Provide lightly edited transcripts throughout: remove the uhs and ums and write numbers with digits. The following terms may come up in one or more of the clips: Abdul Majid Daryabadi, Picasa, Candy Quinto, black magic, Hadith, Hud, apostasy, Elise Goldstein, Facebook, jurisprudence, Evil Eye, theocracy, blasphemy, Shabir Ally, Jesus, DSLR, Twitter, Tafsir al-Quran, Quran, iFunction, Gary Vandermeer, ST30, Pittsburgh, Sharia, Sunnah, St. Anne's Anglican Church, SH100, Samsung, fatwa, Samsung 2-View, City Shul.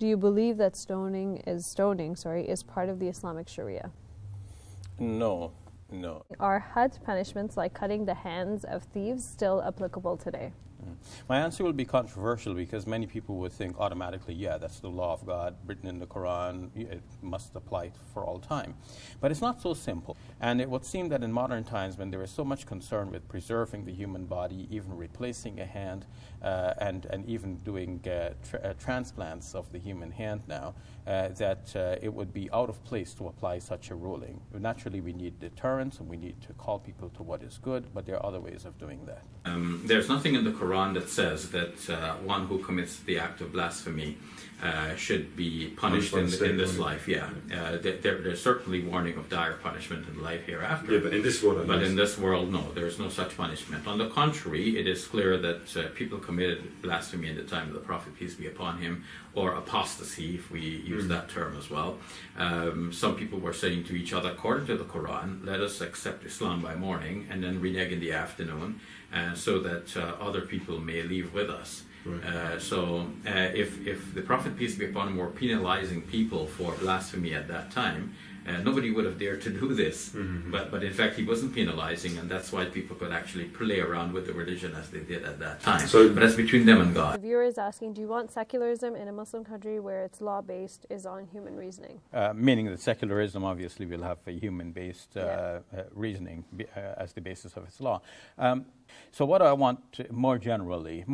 Do you believe that stoning is part of the Islamic Sharia? No, no. Are Hud punishments like cutting the hands of thieves still applicable today? My answer will be controversial because many people would think automatically, yeah, that's the law of God written in the Quran, it must apply for all time. But it's not so simple. And it would seem that in modern times, when there is so much concern with preserving the human body, even replacing a hand, and even doing transplants of the human hand now, that it would be out of place to apply such a ruling. Naturally, we need deterrence and we need to call people to what is good, but there are other ways of doing that. There's nothing in the Quran that says that one who commits the act of blasphemy should be punished in this life. Yeah, there's certainly warning of dire punishment in life hereafter. Yeah, but in this world, but in this world, no, there is no such punishment. On the contrary, it is clear that people committed blasphemy in the time of the Prophet, peace be upon him, or apostasy, if we use that term as well. Some people were saying to each other, according to the Quran, let us accept Islam by morning and then renege in the afternoon, so that other people may leave with us. Right. So if the Prophet, peace be upon him, were penalizing people for blasphemy at that time, nobody would have dared to do this. Mm-hmm. But in fact, he wasn't penalizing, and that's why people could actually play around with the religion as they did at that time. So, but that's between them and God. The viewer is asking, do you want secularism in a Muslim country where it's law-based is on human reasoning? Meaning that secularism obviously will have a human-based reasoning as the basis of its law. So what I want more generally,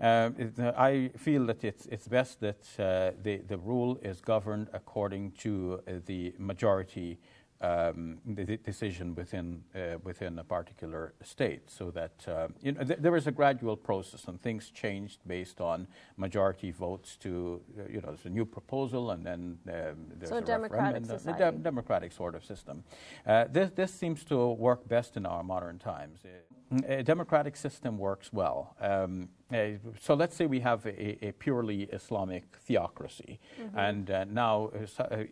I feel that it's best that the rule is governed according to the majority the decision within a particular state, so that there is a gradual process and things changed based on majority votes to there's a new proposal and then there's so a democratic society. A democratic sort of system. This seems to work best in our modern times. A democratic system works well. So let's say we have a purely Islamic theocracy, and now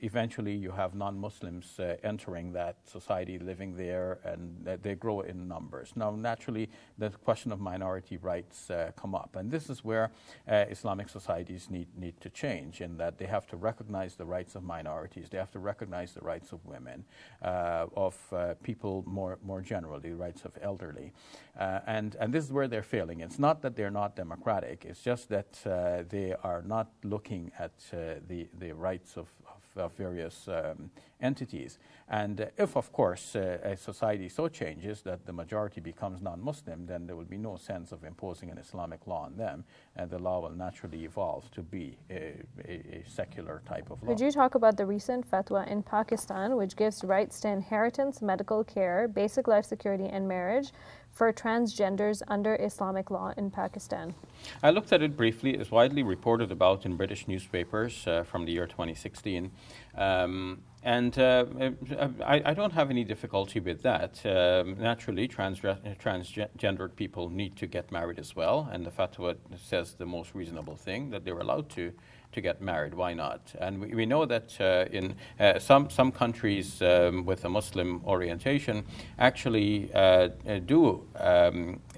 eventually you have non-Muslims entering that society, living there, and they grow in numbers. Now naturally the question of minority rights come up, and this is where Islamic societies need to change, in that they have to recognize the rights of minorities, they have to recognize the rights of women, of people more generally, the rights of elderly, and this is where they're failing. It's not that they're not democratic. It's just that they are not looking at the rights of various entities. And if, of course, a society so changes that the majority becomes non-Muslim, then there will be no sense of imposing an Islamic law on them, and the law will naturally evolve to be a secular type of law. Could you talk about the recent fatwa in Pakistan, which gives rights to inheritance, medical care, basic life security, and marriage for transgenders under Islamic law in Pakistan? I looked at it briefly. It's widely reported about in British newspapers from the year 2016. And I don't have any difficulty with that. Naturally, transgendered people need to get married as well, and the fatwa says the most reasonable thing, that they're allowed to get married. Why not? And we know that in some countries with a Muslim orientation actually do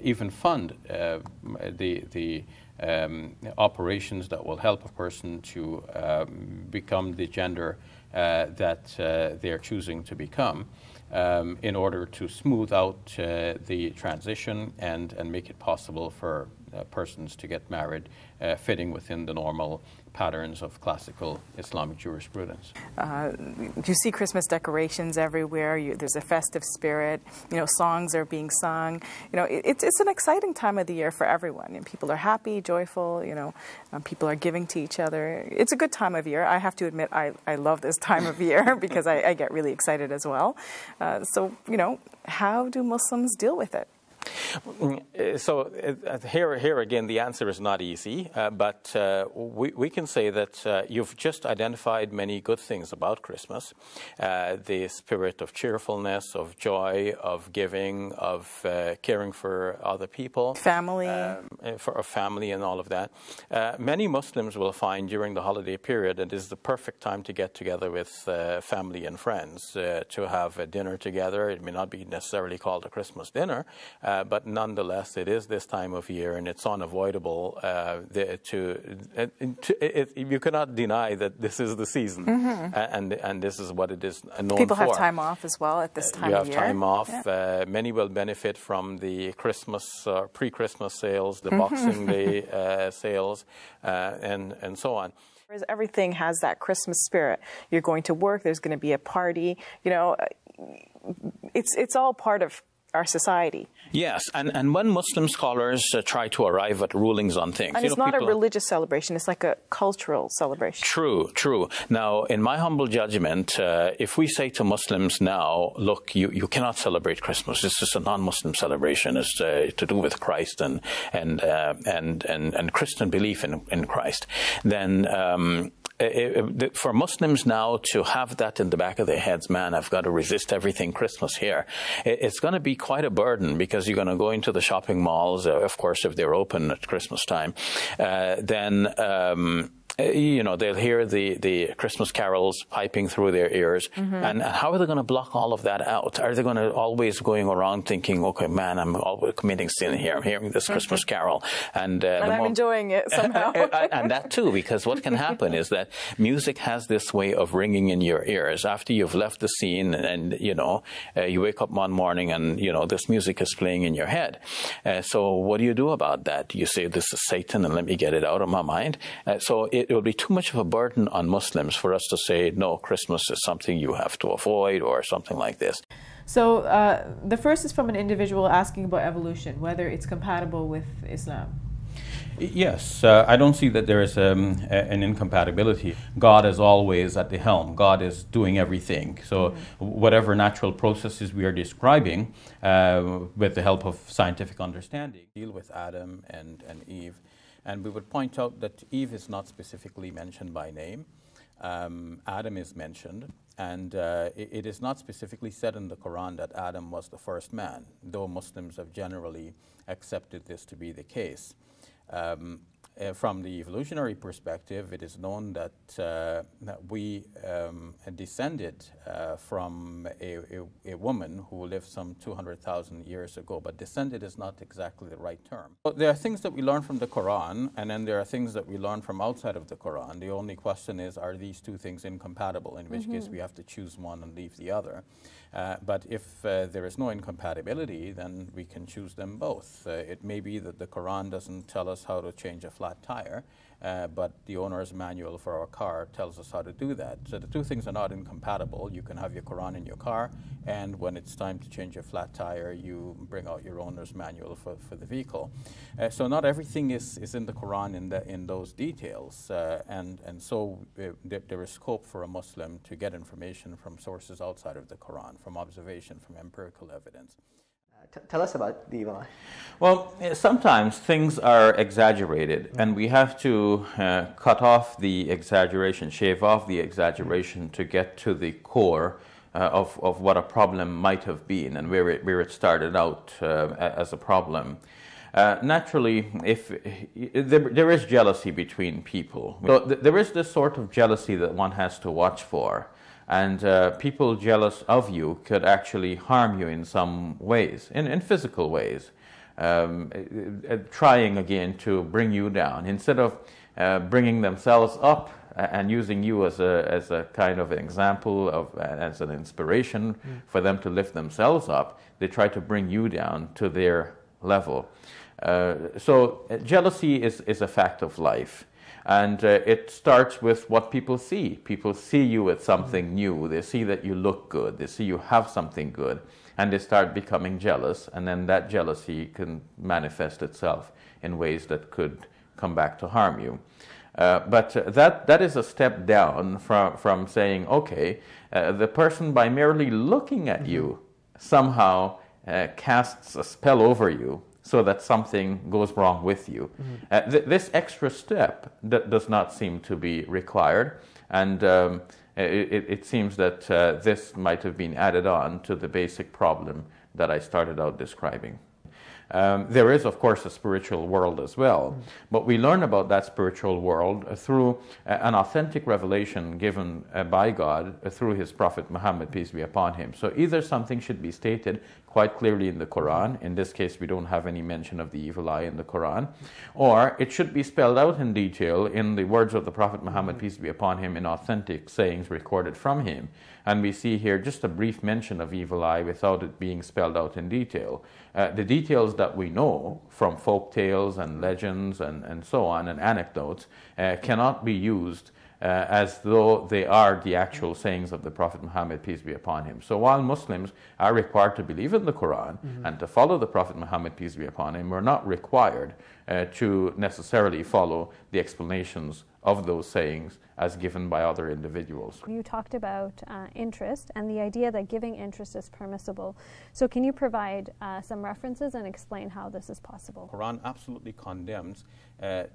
even fund the operations that will help a person to become the gender that they are choosing to become, in order to smooth out the transition and make it possible for persons to get married, fitting within the normal patterns of classical Islamic jurisprudence. You see Christmas decorations everywhere. There's a festive spirit. You know, songs are being sung. You know, it's an exciting time of the year for everyone. And people are happy, joyful. You know, people are giving to each other. It's a good time of year. I have to admit, I love this time of year because I get really excited as well. So, you know, how do Muslims deal with it? So here again, the answer is not easy, but we can say that you've just identified many good things about Christmas, the spirit of cheerfulness, of joy, of giving, of caring for other people. Family. For a family and all of that. Many Muslims will find during the holiday period it is the perfect time to get together with family and friends, to have a dinner together. It may not be necessarily called a Christmas dinner, but But nonetheless, it is this time of year, and it's unavoidable. You cannot deny that this is the season, mm-hmm. and this is what it is known for. People have time off as well at this time of year. You have time off. Yeah. Many will benefit from the Christmas, pre-Christmas sales, the mm-hmm. Boxing Day sales, and so on. Whereas everything has that Christmas spirit. You're going to work. There's going to be a party. You know, it's all part of our society. Yes, and when Muslim scholars try to arrive at rulings on things, and it's not a religious celebration; it's like a cultural celebration. True, true. Now, in my humble judgment, if we say to Muslims now, "Look, you cannot celebrate Christmas; it's just a non-Muslim celebration. It's to do with Christ and Christian belief in Christ," then. For Muslims now to have that in the back of their heads, man, I've got to resist everything Christmas here. It's going to be quite a burden because you're going to go into the shopping malls, of course, if they're open at Christmas time. You know, they'll hear the Christmas carols piping through their ears. Mm-hmm. And how are they going to block all of that out? Are they going to always going around thinking, okay, man, I'm always committing sin here. I'm hearing this Christmas carol. And I'm enjoying it somehow. And that too, because what can happen is that music has this way of ringing in your ears. After you've left the scene and you know, you wake up one morning and, you know, this music is playing in your head. So what do you do about that? You say, this is Satan and let me get it out of my mind. So it would be too much of a burden on Muslims for us to say, no, Christmas is something you have to avoid or something like this. So the first is from an individual asking about evolution, whether it's compatible with Islam. Yes, I don't see that there is an incompatibility. God is always at the helm. God is doing everything. So mm-hmm. whatever natural processes we are describing, with the help of scientific understanding, deal with Adam and Eve. And we would point out that Eve is not specifically mentioned by name. Adam is mentioned, and it is not specifically said in the Quran that Adam was the first man, though Muslims have generally accepted this to be the case. From the evolutionary perspective, it is known that, we descended from a woman who lived some 200,000 years ago, but descended is not exactly the right term. But there are things that we learn from the Quran, and then there are things that we learn from outside of the Quran. The only question is, are these two things incompatible, in which mm-hmm. case we have to choose one and leave the other. But if there is no incompatibility, then we can choose them both. It may be that the Quran doesn't tell us how to change a flat tire, but the owner's manual for our car tells us how to do that. So the two things are not incompatible. You can have your Quran in your car, and when it's time to change a flat tire, you bring out your owner's manual for the vehicle. So not everything is in the Quran in those details, and so there is scope for a Muslim to get information from sources outside of the Quran, from observation, from empirical evidence. Tell us about the Evil Eye. Well, sometimes things are exaggerated, mm-hmm. and we have to cut off the exaggeration, shave off the exaggeration to get to the core of what a problem might have been and where it started out as a problem. Naturally, there is jealousy between people. So there is this sort of jealousy that one has to watch for. And people jealous of you could actually harm you in some ways, in physical ways, trying again to bring you down. Instead of bringing themselves up and using you as a kind of an example, as an inspiration for them to lift themselves up, they try to bring you down to their level. So jealousy is a fact of life. And it starts with what people see. People see you with something new. They see that you look good. They see you have something good. And they start becoming jealous. And then that jealousy can manifest itself in ways that could come back to harm you. But that is a step down from saying, okay, the person by merely looking at you somehow casts a spell over you, so that something goes wrong with you. Mm-hmm. This extra step does not seem to be required, and it seems that this might have been added on to the basic problem that I started out describing. There is, of course, a spiritual world as well, but we learn about that spiritual world through an authentic revelation given by God through his prophet Muhammad, peace be upon him. So either something should be stated quite clearly in the Quran, in this case we don't have any mention of the evil eye in the Quran, or it should be spelled out in detail in the words of the prophet Muhammad, peace be upon him, in authentic sayings recorded from him. And we see here just a brief mention of evil eye without it being spelled out in detail. The details that we know from folk tales and legends and so on and anecdotes cannot be used as though they are the actual sayings of the Prophet Muhammad, peace be upon him. So while Muslims are required to believe in the Quran and to follow the Prophet Muhammad, peace be upon him, we're not required to necessarily follow the explanations of those sayings as given by other individuals. You talked about interest and the idea that giving interest is permissible. So can you provide some references and explain how this is possible? The Quran absolutely condemns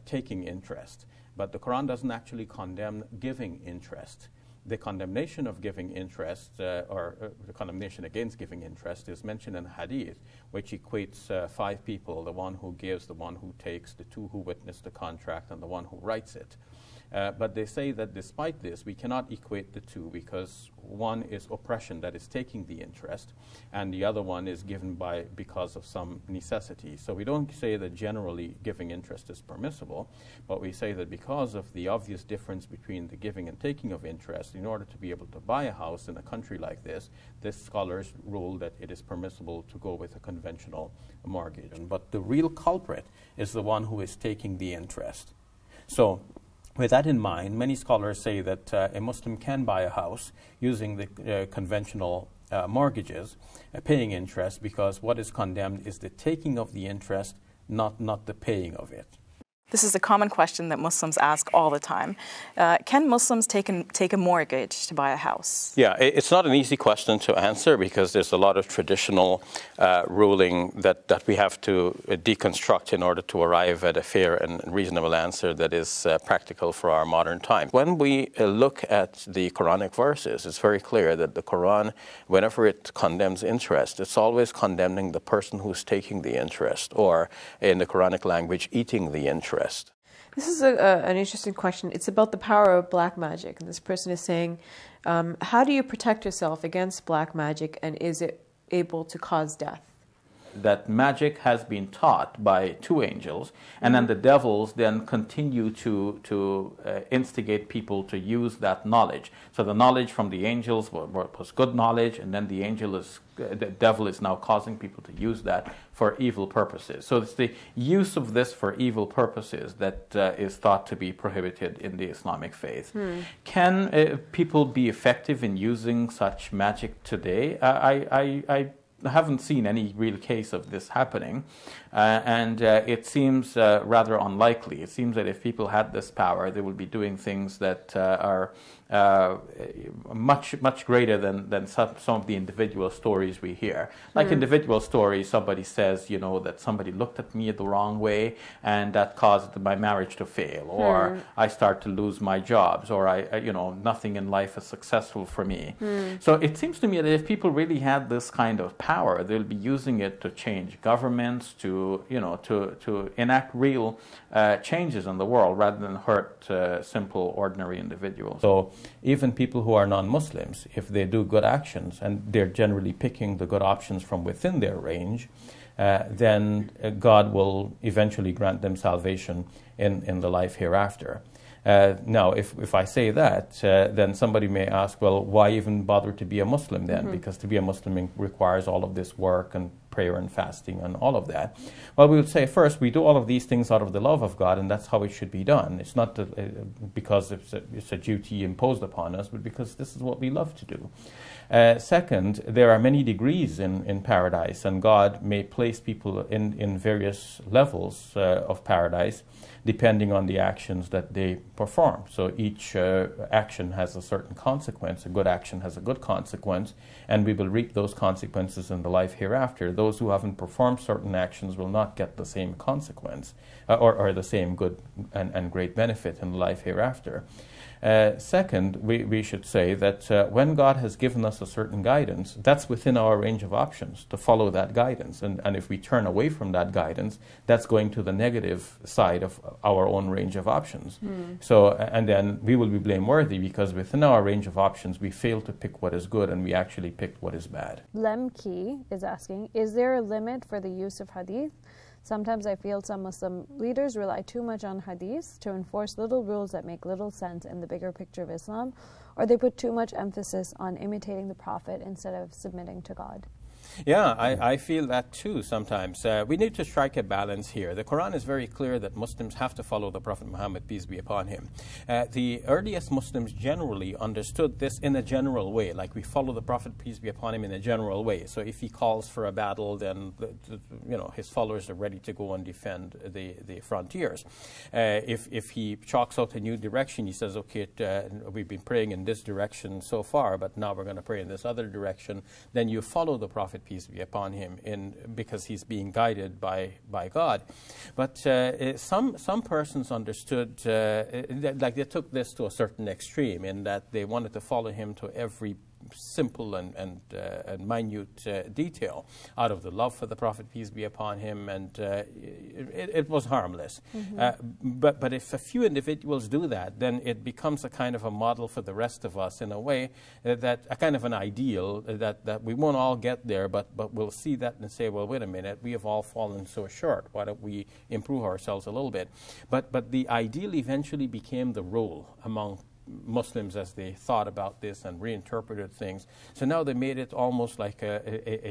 taking interest, but the Quran doesn't actually condemn giving interest. The condemnation of giving interest, or the condemnation against giving interest, is mentioned in Hadith, which equates five people: the one who gives, the one who takes, the two who witness the contract, and the one who writes it. But they say that despite this, we cannot equate the two, because one is oppression, that is taking the interest, and the other one is given because of some necessity. So we don't say that generally giving interest is permissible, but we say that because of the obvious difference between the giving and taking of interest, in order to be able to buy a house in a country like this, scholars rule that it is permissible to go with a conventional mortgage. But the real culprit is the one who is taking the interest. So, with that in mind, many scholars say that a Muslim can buy a house using the conventional mortgages, paying interest, because what is condemned is the taking of the interest, not the paying of it. This is a common question that Muslims ask all the time. Can Muslims take a mortgage to buy a house? Yeah, it's not an easy question to answer, because there's a lot of traditional ruling that we have to deconstruct in order to arrive at a fair and reasonable answer that is practical for our modern time. When we look at the Quranic verses, it's very clear that the Quran, whenever it condemns interest, it's always condemning the person who's taking the interest, or in the Quranic language, eating the interest. This is an interesting question. It's about the power of black magic, and this person is saying, how do you protect yourself against black magic, and is it able to cause death? That magic has been taught by two angels, and then the devils then continue to instigate people to use that knowledge. So the knowledge from the angels was good knowledge, and then the devil is now causing people to use that for evil purposes. So it's the use of this for evil purposes that is thought to be prohibited in the Islamic faith. Can people be effective in using such magic today? I haven't seen any real case of this happening, and it seems rather unlikely. It seems that if people had this power, they would be doing things that are much greater than some of the individual stories we hear. Like individual stories, somebody says, you know, that somebody looked at me the wrong way and that caused my marriage to fail, or I start to lose my jobs, or I you know, nothing in life is successful for me. So it seems to me that if people really had this kind of power, they'll be using it to change governments, to, you know, to enact real changes in the world rather than hurt simple, ordinary individuals. So even people who are non-Muslims, if they do good actions, and they're generally picking the good options from within their range, then God will eventually grant them salvation in the life hereafter. Now, if I say that, then somebody may ask, well, why even bother to be a Muslim then? Because to be a Muslim requires all of this work and prayer and fasting and all of that. Well, we would say, first, we do all of these things out of the love of God, and that's how it should be done. It's not because it's a duty imposed upon us, but because this is what we love to do. Second, there are many degrees in paradise, and God may place people in various levels of paradise, depending on the actions that they perform. So each action has a certain consequence. A good action has a good consequence, and we will reap those consequences in the life hereafter. Those who haven't performed certain actions will not get the same consequence or the same good and great benefit in life hereafter. Second, we should say that when God has given us a certain guidance, that's within our range of options to follow that guidance. And if we turn away from that guidance, that's going to the negative side of our own range of options. Mm. So, and then we will be blameworthy because within our range of options, we fail to pick what is good and we actually picked what is bad. Lemke is asking, is there a limit for the use of hadith? Sometimes I feel some Muslim leaders rely too much on hadith to enforce little rules that make little sense in the bigger picture of Islam, or they put too much emphasis on imitating the Prophet instead of submitting to God. Yeah, I feel that too sometimes. We need to strike a balance here. The Quran is very clear that Muslims have to follow the Prophet Muhammad, peace be upon him. The earliest Muslims generally understood this in a general way, like we follow the Prophet, peace be upon him, in a general way. So if he calls for a battle, then you know, his followers are ready to go and defend the frontiers. If he chalks out a new direction, he says, okay, we've been praying in this direction so far, but now we're going to pray in this other direction, then you follow the Prophet, peace be upon him, because he's being guided by God. But some persons understood, like they took this to a certain extreme in that they wanted to follow him to every simple and minute detail out of the love for the Prophet, peace be upon him, and it was harmless. Mm-hmm. But if a few individuals do that, then it becomes a kind of a model for the rest of us in a way that a kind of an ideal that we won't all get there, but we'll see that and say, well, wait a minute, we have all fallen so short. Why don't we improve ourselves a little bit? But the ideal eventually became the rule among Muslims as they thought about this and reinterpreted things. So now they made it almost like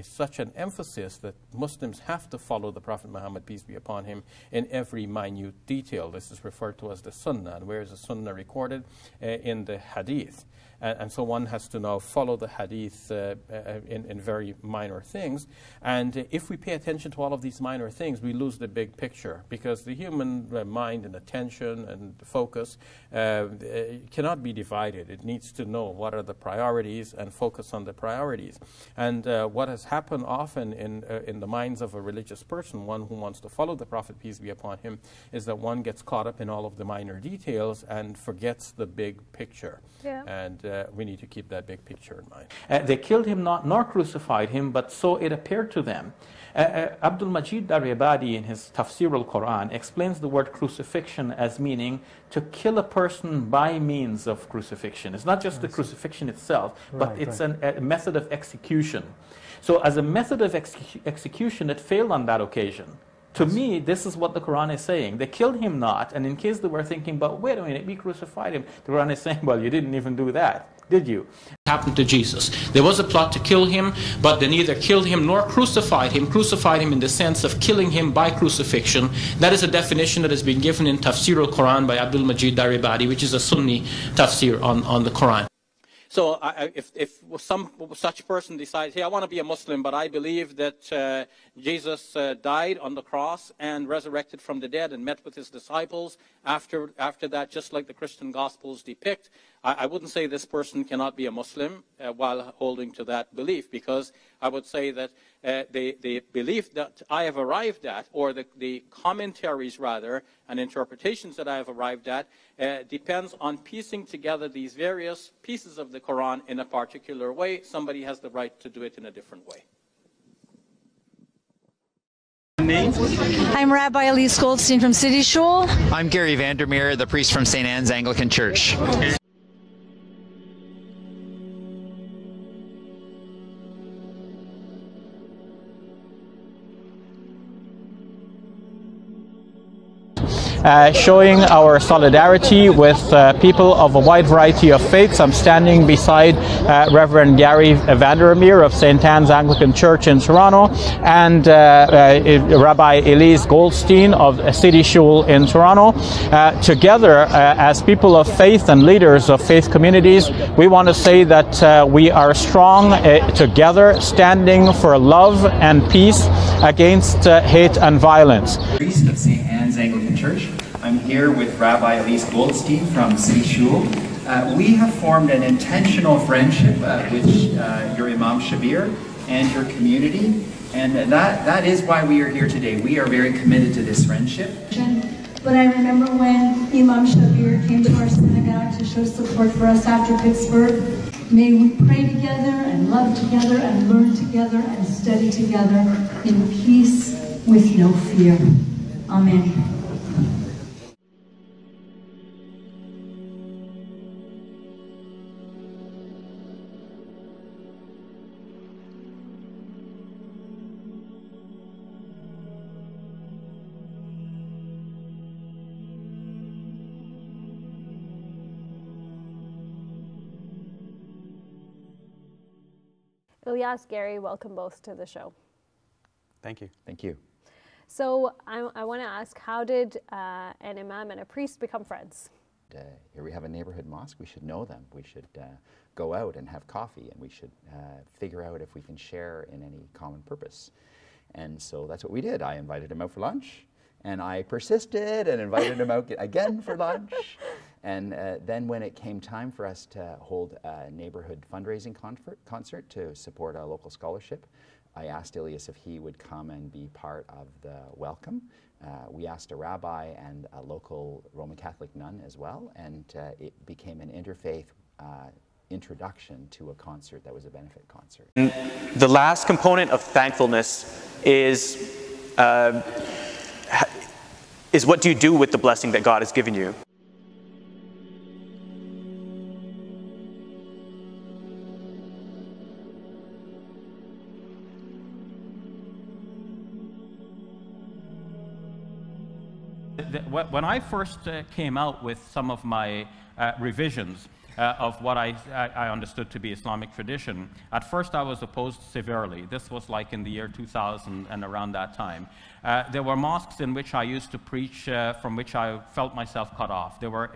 such an emphasis that Muslims have to follow the Prophet Muhammad, peace be upon him, in every minute detail. This is referred to as the Sunnah. And where is the Sunnah recorded? In the Hadith. And so one has to now follow the Hadith in very minor things. And if we pay attention to all of these minor things, we lose the big picture, because the human mind and attention and focus cannot be divided. It needs to know what are the priorities and focus on the priorities. And what has happened often in the minds of a religious person, one who wants to follow the Prophet, peace be upon him, is that one gets caught up in all of the minor details and forgets the big picture. Yeah. And we need to keep that big picture in mind. They killed him not, nor crucified him, but so it appeared to them. Abdul Majid Daryabadi in his Tafsir al-Quran explains the word crucifixion as meaning to kill a person by means of crucifixion. It's not just the crucifixion itself, but it's a method of execution. So as a method of execution, it failed on that occasion. To me, this is what the Quran is saying. They killed him not, and in case they were thinking, but wait a minute, we crucified him, the Quran is saying, well, you didn't even do that, did you? Happened to Jesus. There was a plot to kill him, but they neither killed him nor crucified him. Crucified him in the sense of killing him by crucifixion. That is a definition that has been given in Tafsir al-Quran by Abdul Majid Daryabadi, which is a Sunni tafsir on the Quran. So if some such person decides, hey, I want to be a Muslim, but I believe that Jesus died on the cross and resurrected from the dead and met with his disciples after that, just like the Christian Gospels depict, I wouldn't say this person cannot be a Muslim while holding to that belief, because I would say that the belief that I have arrived at, or the commentaries rather, and interpretations that I have arrived at, depends on piecing together these various pieces of the Quran in a particular way. Somebody has the right to do it in a different way. Name? I'm Rabbi Elise Goldstein from City Shul. I'm Gary Vandermeer, the priest from St. Anne's Anglican Church. Okay. Showing our solidarity with people of a wide variety of faiths. I'm standing beside Reverend Gary Vandermeer of St. Anne's Anglican Church in Toronto, and Rabbi Elise Goldstein of City Shul in Toronto. Together, as people of faith and leaders of faith communities, we want to say that we are strong together, standing for love and peace against hate and violence. Priest of St. Anne's Anglican Church. I'm here with Rabbi Elise Goldstein from City Shul. We have formed an intentional friendship with your Imam Shabir and your community, and that is why we are here today. We are very committed to this friendship. But I remember when Imam Shabir came to our synagogue to show support for us after Pittsburgh, may we pray together and love together and learn together and study together in peace with no fear. Amen. Ilyas, Gary, welcome both to the show. Thank you. Thank you. So I want to ask, how did an imam and a priest become friends? Here we have a neighborhood mosque. We should know them. We should go out and have coffee, and we should figure out if we can share in any common purpose. And so that's what we did. I invited him out for lunch, and I persisted and invited him out again for lunch. And then when it came time for us to hold a neighborhood fundraising concert to support a local scholarship, I asked Elias if he would come and be part of the welcome. We asked a rabbi and a local Roman Catholic nun as well, and it became an interfaith introduction to a concert that was a benefit concert. And the last component of thankfulness is what do you do with the blessing that God has given you? When I first came out with some of my revisions of what I understood to be Islamic tradition, at first I was opposed severely. This was like in the year 2000 and around that time. There were mosques in which I used to preach from which I felt myself cut off. There were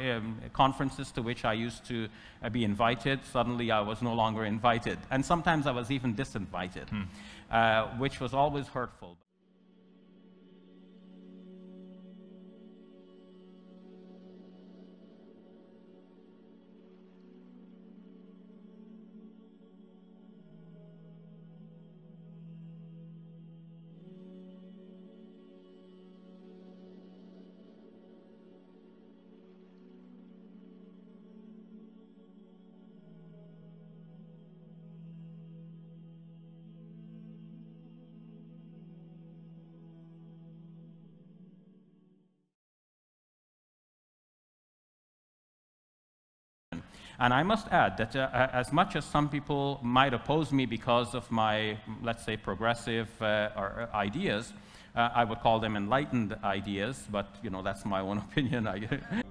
conferences to which I used to be invited. Suddenly I was no longer invited. And sometimes I was even disinvited, which was always hurtful. And I must add that as much as some people might oppose me because of my, let's say, progressive ideas, I would call them enlightened ideas, but, you know, that's my own opinion.